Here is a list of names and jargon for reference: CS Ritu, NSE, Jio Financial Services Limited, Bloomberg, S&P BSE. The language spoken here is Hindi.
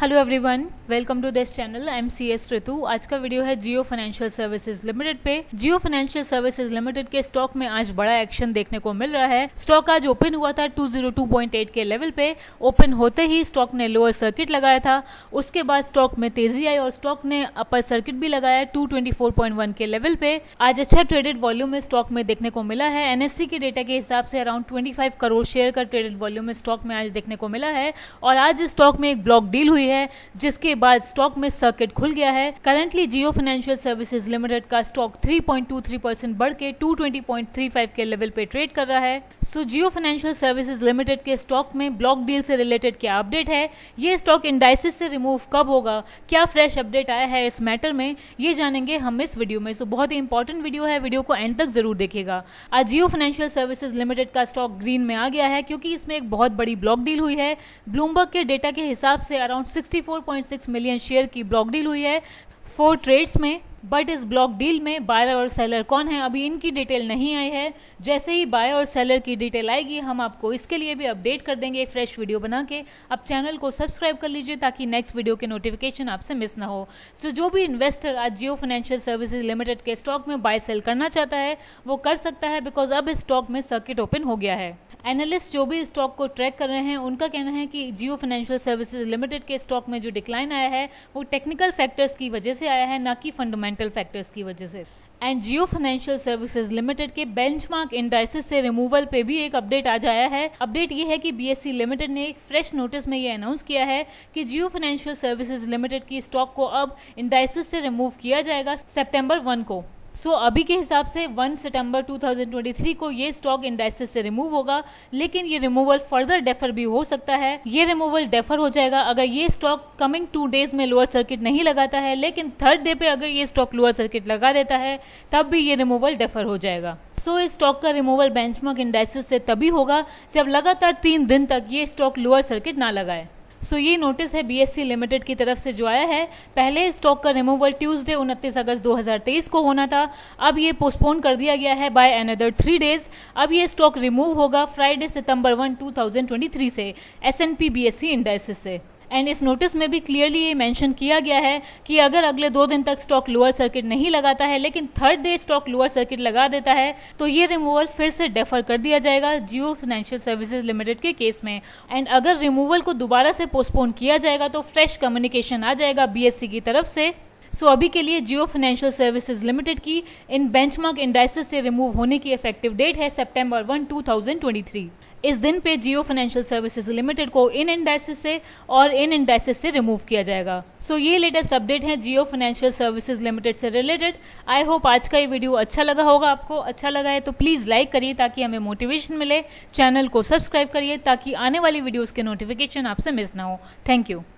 Hello everyone, welcome to this channel. I am CS Ritu. आज का वीडियो है जियो फाइनेंशियल सर्विसेज लिमिटेड पे। जियो फाइनेंशियल सर्विसेज लिमिटेड के स्टॉक में आज बड़ा एक्शन देखने को मिल रहा है। स्टॉक आज ओपन हुआ था 202.8 के लेवल पे। ओपन होते ही स्टॉक ने लोअर सर्किट लगाया था, उसके बाद स्टॉक में तेजी आई और स्टॉक ने अपर सर्किट भी लगाया 224.1 के लेवल पे। आज अच्छा ट्रेडेड वॉल्यूम में स्टॉक में देखने को मिला है। NSE के डेटा के हिसाब से अराउंड 25 करोड़ शेयर का ट्रेडेड वॉल्यूम स्टॉक में आज देखने को मिला है। और आज स्टॉक में एक ब्लॉक डील हुई है, जिसके बाद स्टॉक में सर्किट खुल गया है। Currently Jio financial services limited का स्टॉक 3.23% बढ़ के 220.35 के लेवल पे ट्रेड कर रहा है। So Jio financial services limited के स्टॉक में ब्लॉक डील से रिलेटेड क्या अपडेट है, ये स्टॉक इंडाइसिस से रिमूव कब होगा, क्या फ्रेश अपडेट आया है इस मैटर में, ये जानेंगे हम इस वीडियो में। सो बहुत ही इंपॉर्टेंट वीडियो है, वीडियो को एंड तक जरूर देखिएगा। आज जियो फाइनेंशियल सर्विसेज लिमिटेड का स्टॉक ग्रीन में आ गया है क्योंकि इसमें एक बहुत बड़ी ब्लॉक डील हुई है। ब्लूमबर्ग के डेटा के हिसाब से अराउंड 64.6 मिलियन शेयर की ब्लॉक डील हुई है 4 ट्रेड्स में। बट इस ब्लॉक डील में बायर और सेलर कौन है, अभी इनकी डिटेल नहीं आई है। जैसे ही बायर और सेलर की डिटेल आएगी, हम आपको इसके लिए भी अपडेट कर देंगे फ्रेश वीडियो बना के। आप चैनल को सब्सक्राइब कर लीजिए ताकि नेक्स्ट वीडियो के नोटिफिकेशन आपसे मिस ना हो। सो जो भी इन्वेस्टर आज जियो फाइनेंशियल सर्विसेज लिमिटेड के स्टॉक में बाय सेल करना चाहता है वो कर सकता है, बिकॉज अब इस स्टॉक में सर्किट ओपन हो गया है। एनालिस्ट जो भी स्टॉक को ट्रैक कर रहे हैं, उनका कहना है कि जियो फाइनेंशियल सर्विसेज लिमिटेड के स्टॉक में जो डिक्लाइन आया है वो टेक्निकल फैक्टर्स की वजह से आया है, ना कि फंडामेंटल फैक्टर्स की वजह से। And Jio financial services limited के बेंचमार्क इंडाइसिस से रिमूवल पे भी एक अपडेट आ जाया है। अपडेट ये है कि BSE लिमिटेड ने एक फ्रेश नोटिस में ये अनाउंस किया है कि जियो फाइनेंशियल सर्विसेज लिमिटेड की स्टॉक को अब इंडाइसिस से रिमूव किया जाएगा सितंबर 1 को। अभी के हिसाब से 1 सितंबर 2023 को ये स्टॉक इंडाइसिस से रिमूव होगा, लेकिन ये रिमूवल फर्दर डेफर भी हो सकता है। ये रिमूवल डेफर हो जाएगा अगर ये स्टॉक कमिंग 2 डेज में लोअर सर्किट नहीं लगाता है, लेकिन थर्ड डे पे अगर ये स्टॉक लोअर सर्किट लगा देता है तब भी ये रिमूवल डेफर हो जाएगा। सो इस स्टॉक का रिमूवल बेंचमार्क इंडाइसिस से तभी होगा जब लगातार 3 दिन तक ये स्टॉक लोअर सर्किट ना लगाए। सो ये नोटिस है BSE लिमिटेड की तरफ से जो आया है। पहले स्टॉक का रिमूवल ट्यूसडे 29 अगस्त 2023 को होना था, अब ये पोस्टपोन कर दिया गया है बाय अनदर 3 डेज। अब ये स्टॉक रिमूव होगा फ्राइडे सितंबर 1 2023 से S&P BSE इंडाइसिस से। एंड इस नोटिस में भी क्लियरली ये मेंशन किया गया है कि अगर अगले 2 दिन तक स्टॉक लोअर सर्किट नहीं लगाता है, लेकिन third day stock lower circuit लगा देता है, तो ये रिमूवल फिर से डेफर कर दिया जाएगा जियो फाइनेंशियल सर्विसेज लिमिटेड के केस में। एंड अगर रिमूवल को दोबारा से पोस्टपोन किया जाएगा तो फ्रेश कम्युनिकेशन आ जाएगा BSE की तरफ से। सो अभी के लिए जियो फाइनेंशियल सर्विसेज लिमिटेड की इन बेंचमार्क इंडाइसिस से रिमूव होने की इफेक्टिव डेट है सितंबर 1 2023। इस दिन पे जियो फाइनेंशियल सर्विसेज लिमिटेड को इन इंडाइसिस से और इन इंडाइसिस से रिमूव किया जाएगा। सो ये लेटेस्ट अपडेट है जियो फाइनेंशियल सर्विसेज लिमिटेड से रिलेटेड। आई होप आज का ये वीडियो अच्छा लगा होगा आपको। अच्छा लगा है तो प्लीज़ लाइक करिए ताकि हमें मोटिवेशन मिले। चैनल को सब्सक्राइब करिए ताकि आने वाली वीडियोज़ के नोटिफिकेशन आपसे मिस ना हो। Thank you.